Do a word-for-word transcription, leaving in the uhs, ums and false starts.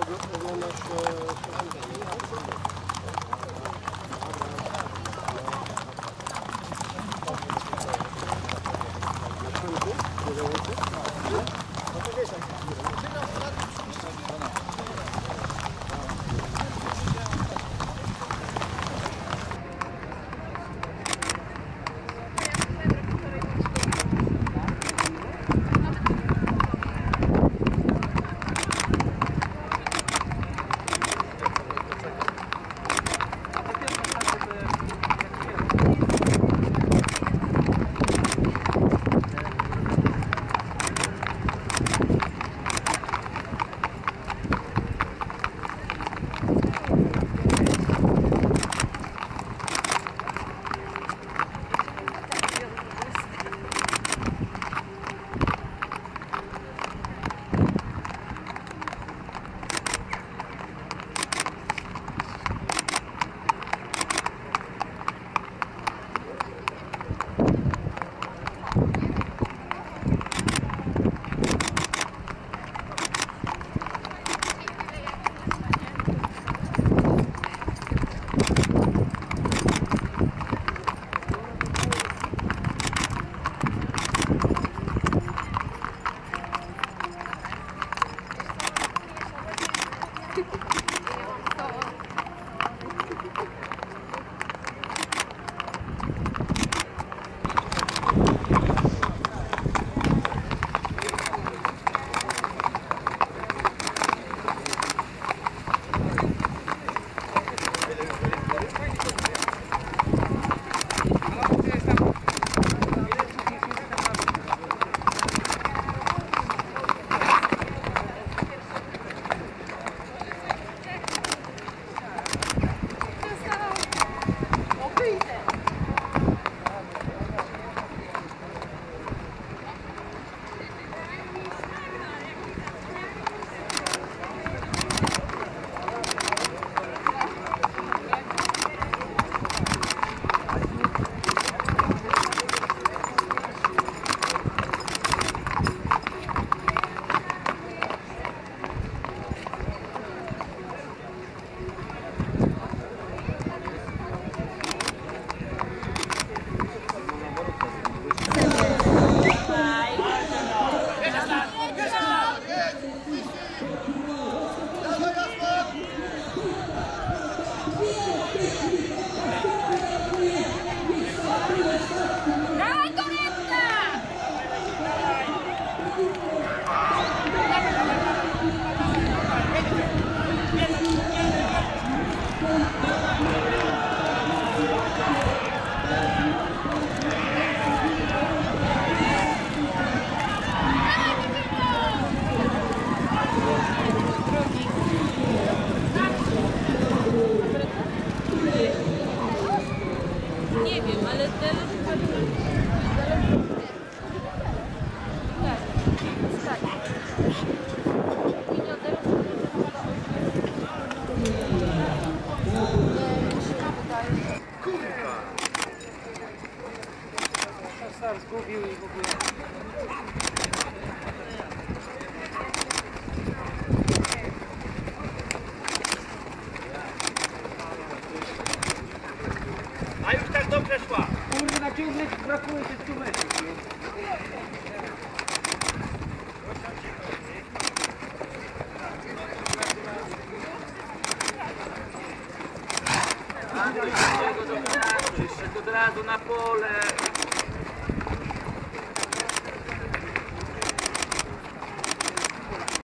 oglądasz zgubił i w ogóle. A już tak dobrze szła. Kurde, na ciągnik brakuje stu metrów. Jeszcze od razu na pole.